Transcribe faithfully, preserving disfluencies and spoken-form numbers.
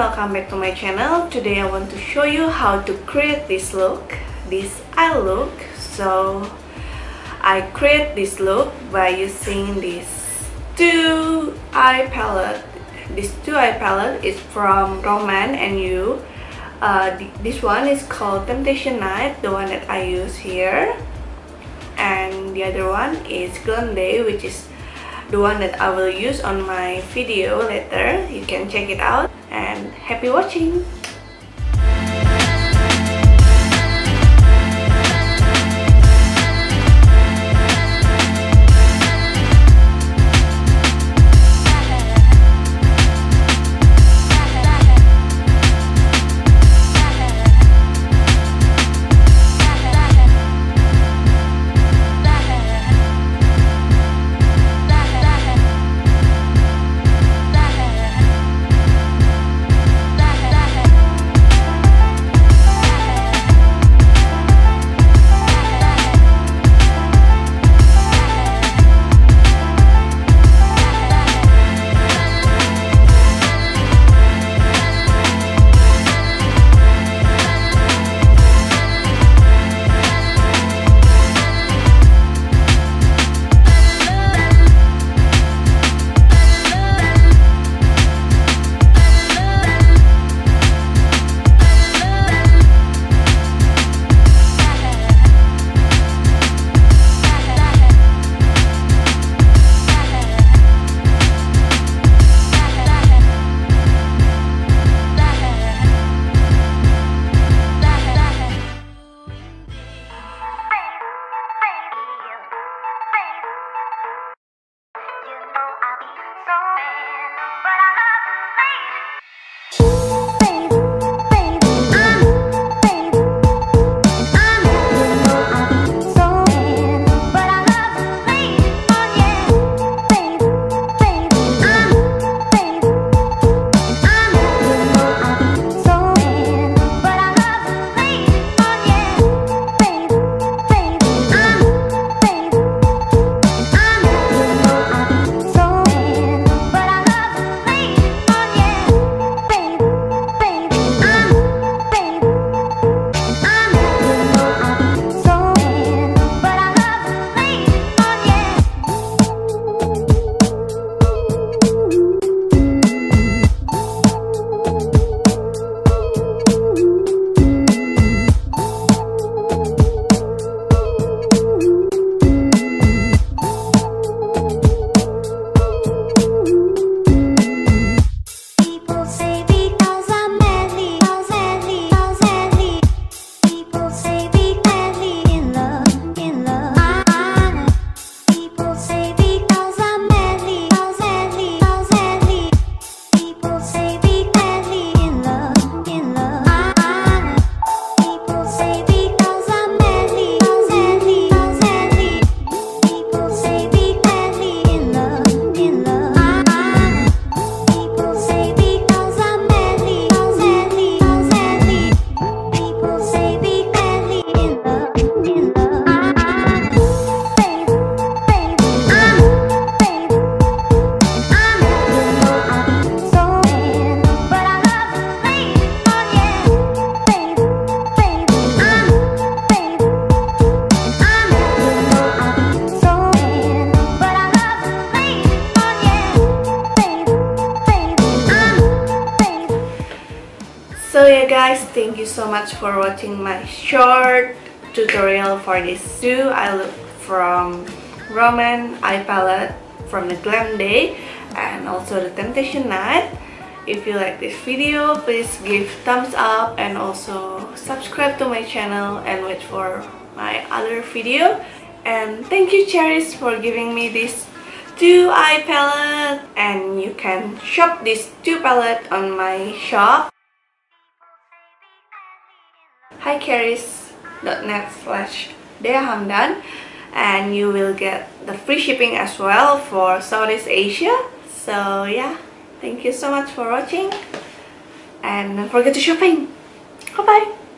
welcome back to my channel. Today I want to show you how to create this look, this eye look. So I create this look by using these two eye palette. This two eye palette is from Romand and R and You. Uh, th this one is called Temptation Night, the one that I use here, and the other one is Glam Day, which is the one that I will use on my video later. You can check it out and happy watching! So yeah guys, thank you so much for watching my short tutorial for this two eye look from Romand eye palette from the Glam Day and also the Temptation Night. If you like this video, please give thumbs up and also subscribe to my channel and wait for my other video. And thank you Charis for giving me this two eye palette, and you can shop this two palette on my shop hi charis dot net slash Deahamdan, and you will get the free shipping as well for Southeast Asia. So yeah, thank you so much for watching and don't forget to shopping. Bye bye.